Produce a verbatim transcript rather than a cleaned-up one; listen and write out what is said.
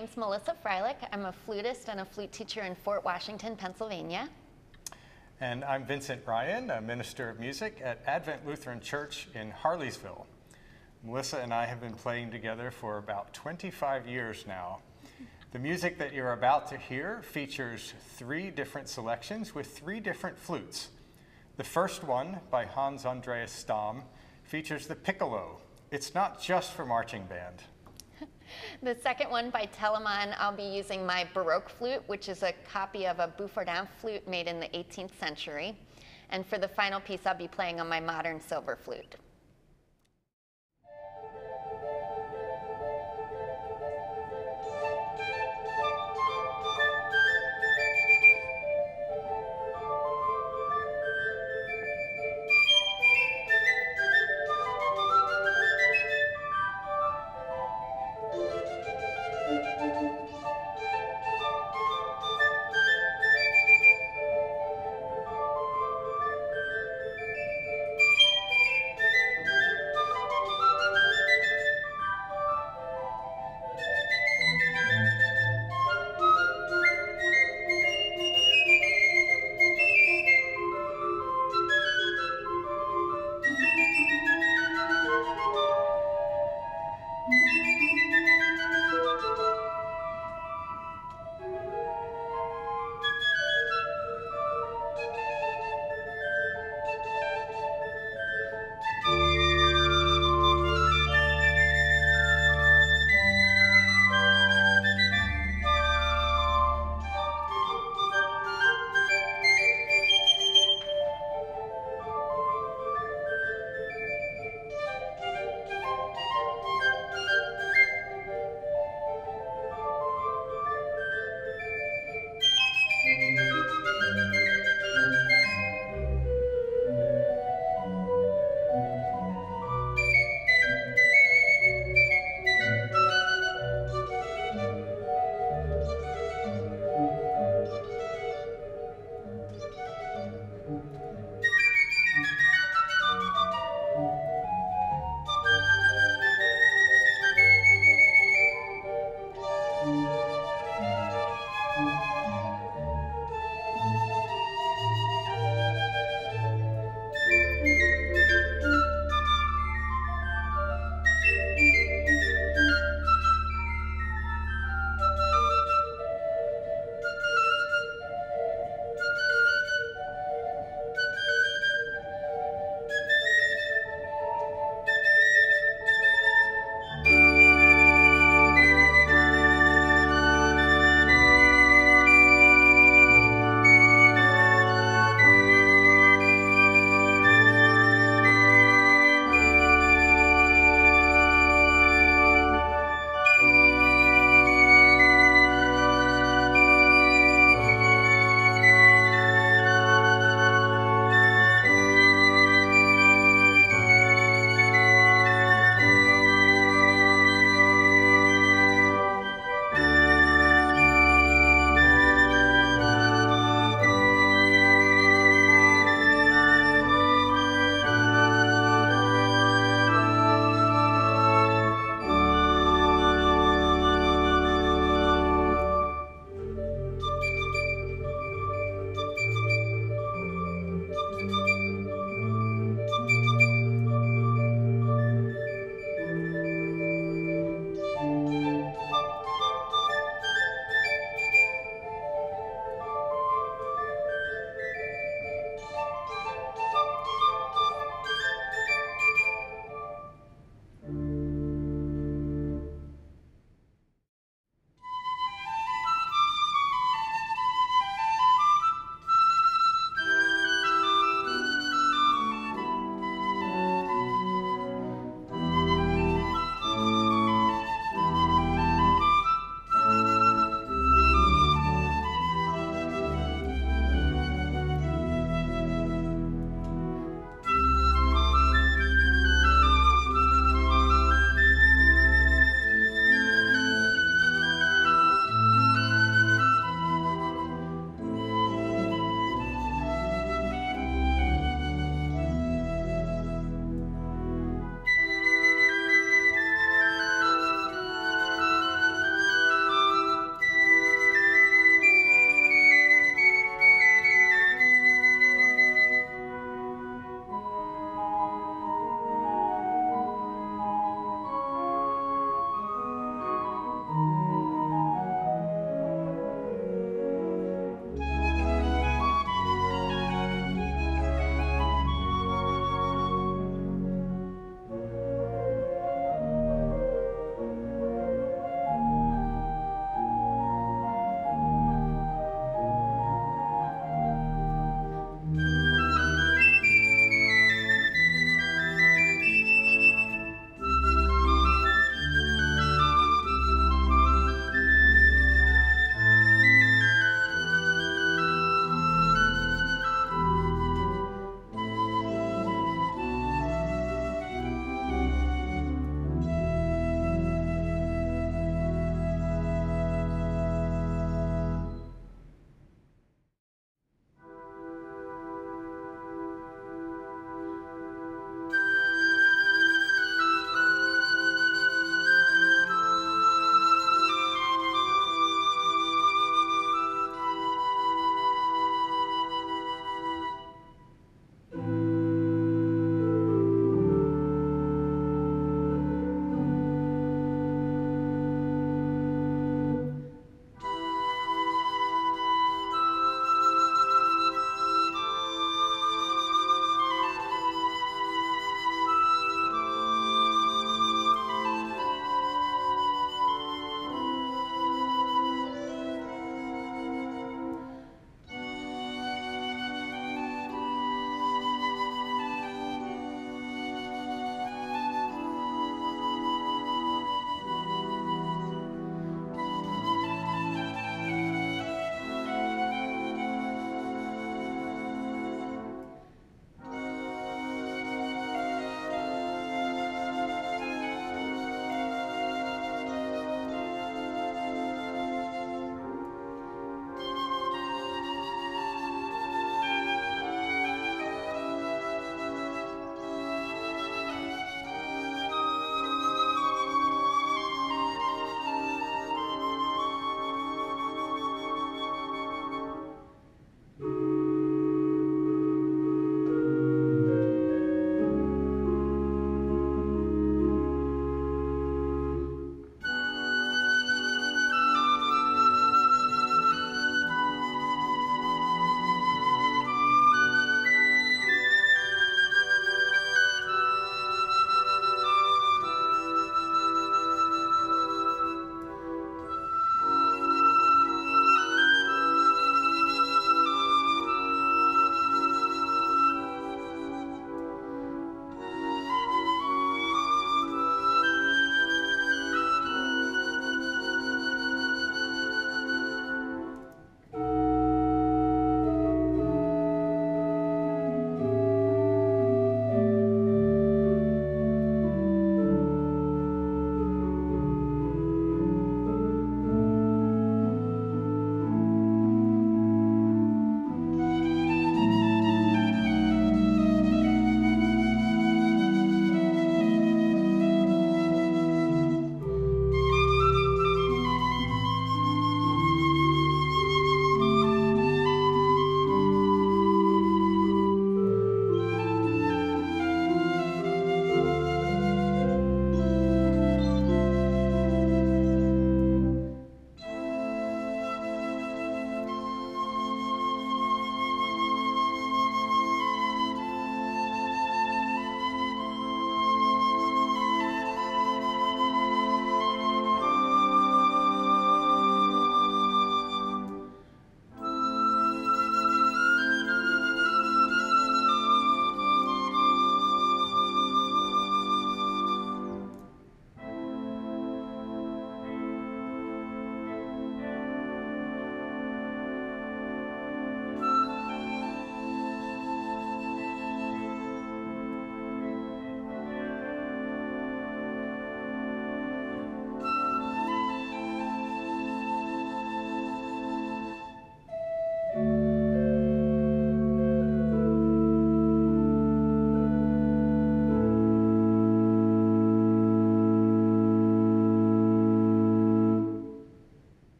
name's Melissa Freilich. I'm a flutist and a flute teacher in Fort Washington, Pennsylvania. And I'm Vincent Ryan, a minister of music at Advent Lutheran Church in Harleysville. Melissa and I have been playing together for about twenty-five years now. The music that you're about to hear features three different selections with three different flutes. The first one, by Hans Andreas Stamm, features the piccolo. It's not just for marching band. The second one, by Telemann, I'll be using my Baroque flute, which is a copy of a Buffardin flute made in the eighteenth century. And for the final piece, I'll be playing on my modern silver flute.